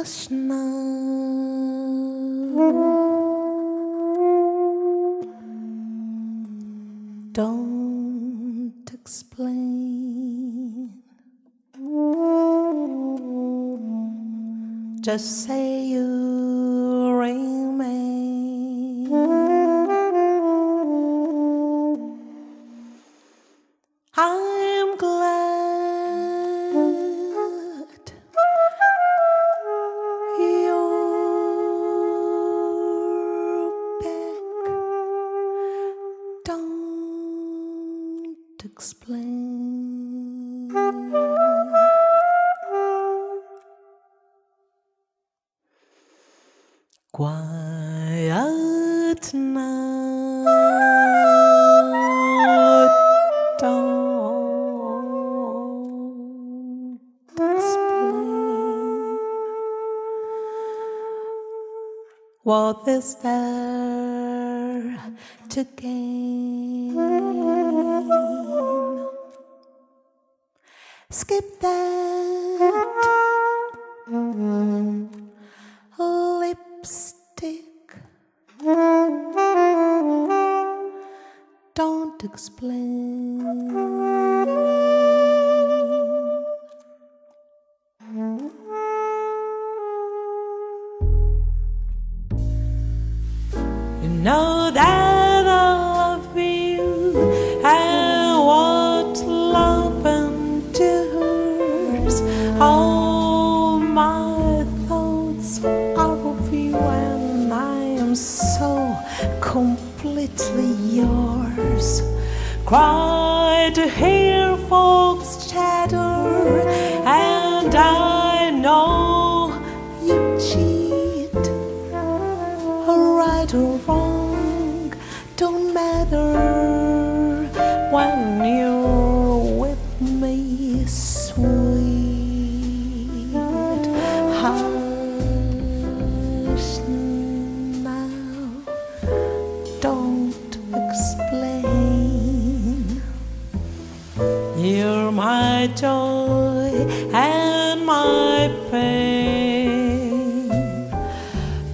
Krishna, don't explain, just say you remain. I'm glad you're back. Don't explain. Quiet now, don't explain. What is there to gain? Skip that lipstick, don't explain. You know that I love you, and what love endures. All my thoughts when I am so completely yours. Cry to hear folks chatter, and I know you cheat. Right or wrong don't matter when you're with me, sweet. Don't explain. You're my joy and my pain,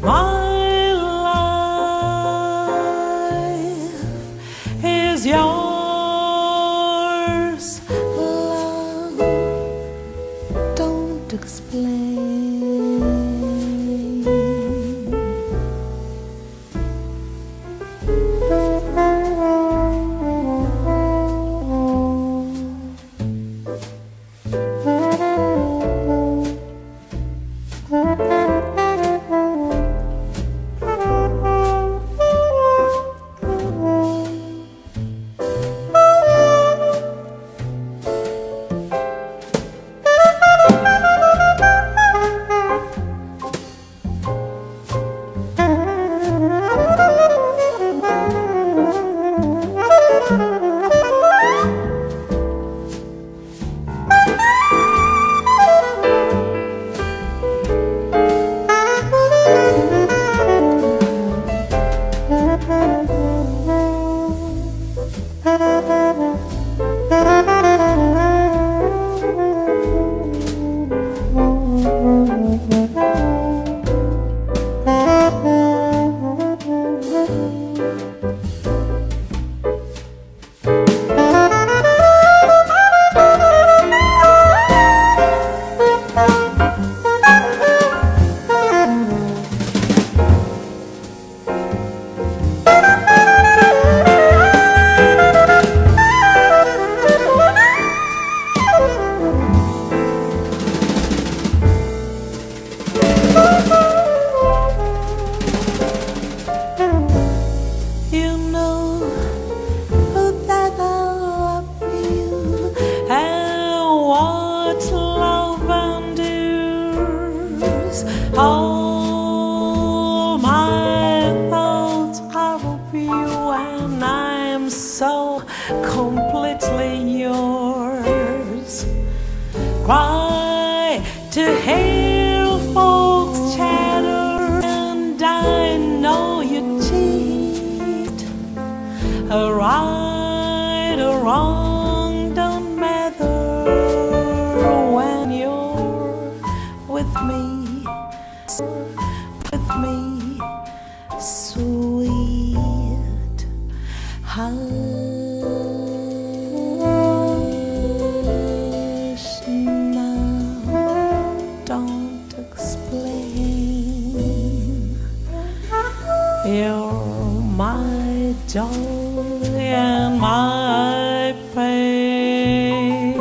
my life is yours, love. Don't explain. All my thoughts are of you, and I'm so completely yours. Cry to hear folks chatter, and I know you cheat. Right or wrong don't matter when you're with me. You're my joy and my pain,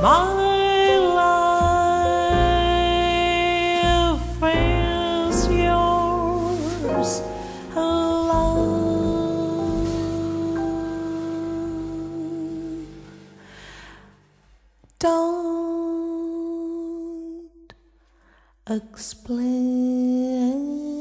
my life is yours alone. Don't explain.